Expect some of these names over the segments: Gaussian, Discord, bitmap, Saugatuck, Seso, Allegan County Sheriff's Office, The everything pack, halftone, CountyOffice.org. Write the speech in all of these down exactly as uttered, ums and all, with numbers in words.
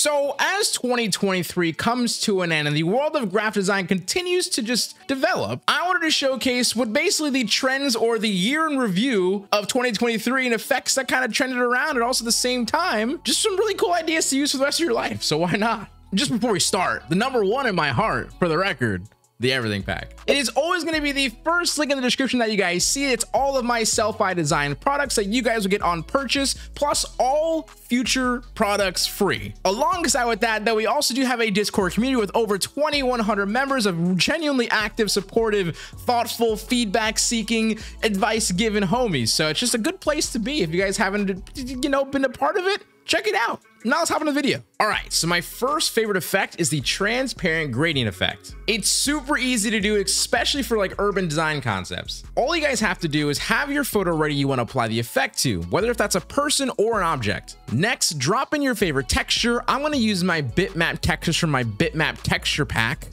So as twenty twenty-three comes to an end and the world of graphic design continues to just develop, I wanted to showcase what basically the trends or the year in review of twenty twenty-three and effects that kind of trended around, and also at the same time, just some really cool ideas to use for the rest of your life. So why not? Just before we start, the number one in my heart, for the record, the everything pack. It is always going to be the first link in the description that you guys see. It's all of my self-buy design products that you guys will get on purchase, plus all future products free. Alongside with that, though, we also do have a Discord community with over twenty-one hundred members of genuinely active, supportive, thoughtful, feedback-seeking, advice-given homies. So it's just a good place to be if you guys haven't, you know, been a part of it. Check it out. Now let's hop into the video. All right, so my first favorite effect is the transparent gradient effect. It's super easy to do, especially for like urban design concepts. All you guys have to do is have your photo ready you want to apply the effect to, whether if that's a person or an object. Next, drop in your favorite texture. I'm going to use my bitmap textures from my bitmap texture pack.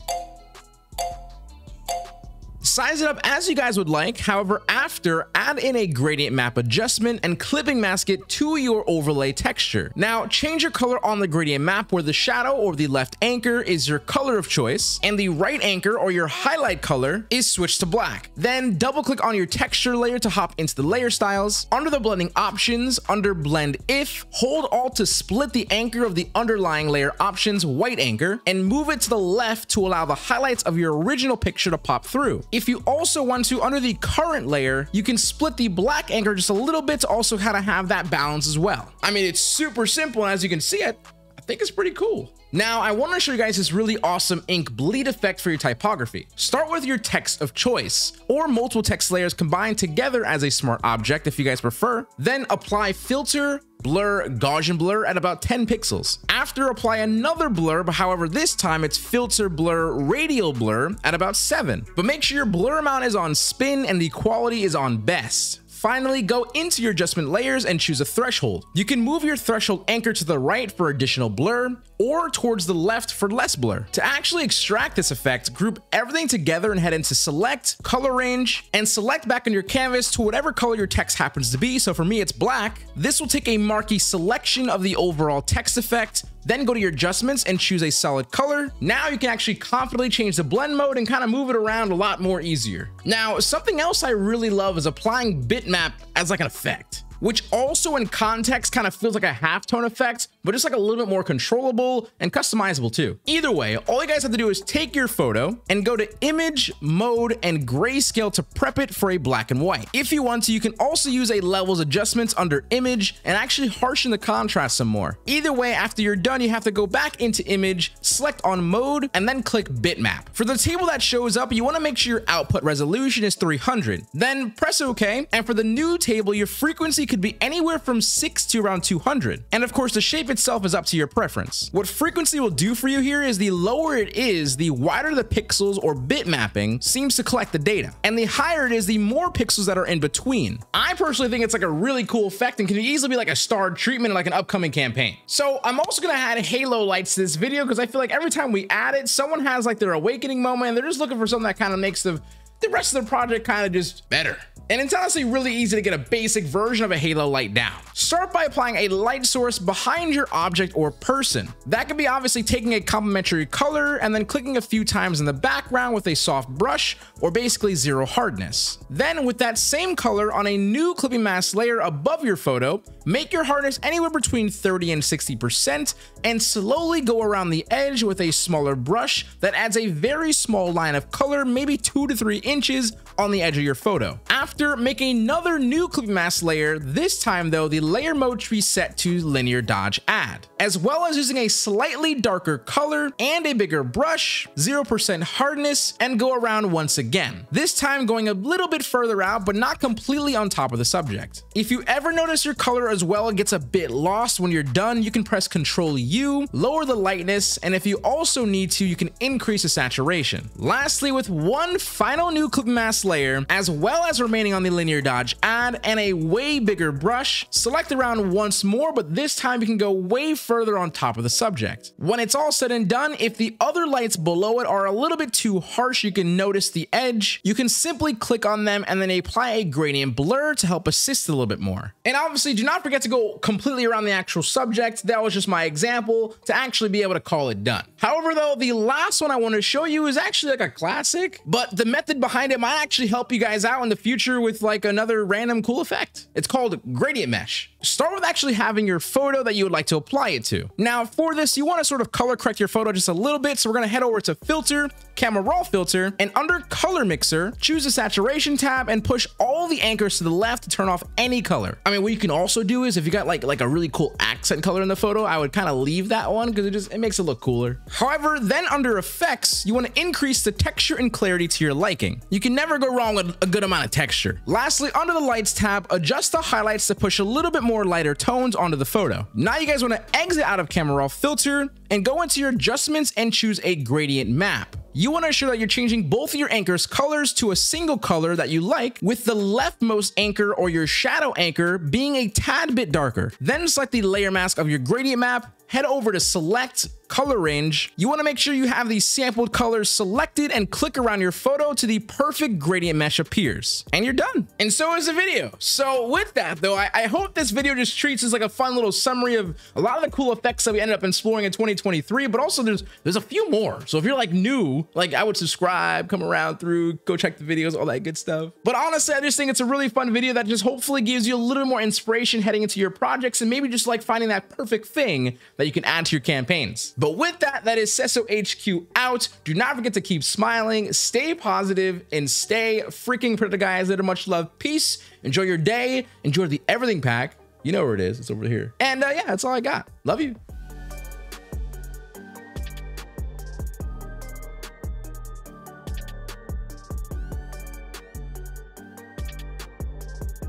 Size it up as you guys would like. However, after, add in a gradient map adjustment and clipping mask it to your overlay texture. Now, change your color on the gradient map where the shadow or the left anchor is your color of choice and the right anchor or your highlight color is switched to black. Then double click on your texture layer to hop into the layer styles. Under the blending options, under blend if, hold alt to split the anchor of the underlying layer options, white anchor, and move it to the left to allow the highlights of your original picture to pop through. If If you also want to, under the current layer, you can split the black anchor just a little bit to also kind of have that balance as well. I mean, it's super simple, and as you can see, I, I think it's pretty cool. Now, I want to show you guys this really awesome ink bleed effect for your typography. Start with your text of choice, or multiple text layers combined together as a smart object if you guys prefer. Then apply filter, blur, Gaussian blur at about ten pixels. After, apply another blur, but however this time it's filter blur, radial blur at about seven. But make sure your blur amount is on spin and the quality is on best. Finally, go into your adjustment layers and choose a threshold. You can move your threshold anchor to the right for additional blur or towards the left for less blur. To actually extract this effect, group everything together and head into select, color range, and select back on your canvas to whatever color your text happens to be. So for me, it's black. This will take a marquee selection of the overall text effect. Then go to your adjustments and choose a solid color. Now you can actually confidently change the blend mode and kind of move it around a lot more easier. Now, something else I really love is applying bitmap as like an effect, which also in context kind of feels like a halftone effect, but just like a little bit more controllable and customizable too. Either way, all you guys have to do is take your photo and go to image mode and grayscale to prep it for a black and white. If you want to, you can also use a levels adjustments under image and actually harshen the contrast some more. Either way, after you're done, you have to go back into image, select on mode, and then click bitmap. For the table that shows up, you want to make sure your output resolution is three hundred. Then press OK, and for the new table, your frequency could be anywhere from six to around two hundred. And of course, the shape itself is up to your preference. What frequency will do for you here is the lower it is, the wider the pixels or bit mapping seems to collect the data. And the higher it is, the more pixels that are in between. I personally think it's like a really cool effect and can easily be like a starred treatment in like an upcoming campaign. So I'm also gonna add halo lights to this video because I feel like every time we add it, someone has like their awakening moment and they're just looking for something that kind of makes the, the rest of the project kind of just better. And it's honestly really easy to get a basic version of a halo light down. Start by applying a light source behind your object or person. That could be obviously taking a complementary color and then clicking a few times in the background with a soft brush or basically zero hardness. Then with that same color on a new clipping mask layer above your photo, make your hardness anywhere between thirty and sixty percent and slowly go around the edge with a smaller brush that adds a very small line of color, maybe two to three inches on the edge of your photo. After After, make another new clipping mask layer, this time though the layer mode should be set to linear dodge add, as well as using a slightly darker color and a bigger brush, zero percent hardness, and go around once again, this time going a little bit further out but not completely on top of the subject. If you ever notice your color as well gets a bit lost when you're done, you can press Ctrl U, lower the lightness, and if you also need to, you can increase the saturation. Lastly, with one final new clipping mask layer, as well as remaining remaining on the linear dodge add and a way bigger brush. Select the round once more, but this time you can go way further on top of the subject. When it's all said and done, if the other lights below it are a little bit too harsh, you can notice the edge. You can simply click on them and then apply a gradient blur to help assist a little bit more. And obviously, do not forget to go completely around the actual subject. That was just my example to actually be able to call it done. However, though, the last one I want to show you is actually like a classic, but the method behind it might actually help you guys out in the future with like another random cool effect. It's called gradient mesh. Start with actually having your photo that you would like to apply it to. Now for this, you want to sort of color correct your photo just a little bit. So we're going to head over to filter, camera raw filter, and under color mixer, choose the saturation tab and push all the anchors to the left to turn off any color. I mean, what you can also do is if you got like, like a really cool accent color in the photo, I would kind of leave that one because it just, it makes it look cooler. However, then under effects, you want to increase the texture and clarity to your liking. You can never go wrong with a good amount of texture. Lastly, under the lights tab, adjust the highlights to push a little bit more lighter tones onto the photo. Now you guys want to exit out of camera raw filter and go into your adjustments and choose a gradient map. You want to ensure that you're changing both of your anchors colors to a single color that you like, with the leftmost anchor or your shadow anchor being a tad bit darker. Then select the layer mask of your gradient map, head over to select color range. You want to make sure you have these sampled colors selected and click around your photo to the perfect gradient mesh appears, and you're done. And so is the video. So with that though, I, I hope this video just treats as like a fun little summary of a lot of the cool effects that we ended up exploring in twenty twenty-three, but also there's, there's a few more. So if you're like new, like I would subscribe, come around through, go check the videos, all that good stuff. But honestly, I just think it's a really fun video that just hopefully gives you a little more inspiration heading into your projects and maybe just like finding that perfect thing that you can add to your campaigns. But with that, that is Seso H Q out. Do not forget to keep smiling, stay positive, and stay freaking pretty, guys. Little much love, peace. Enjoy your day. Enjoy the everything pack. You know where it is. It's over here. And uh, yeah, that's all I got. Love you.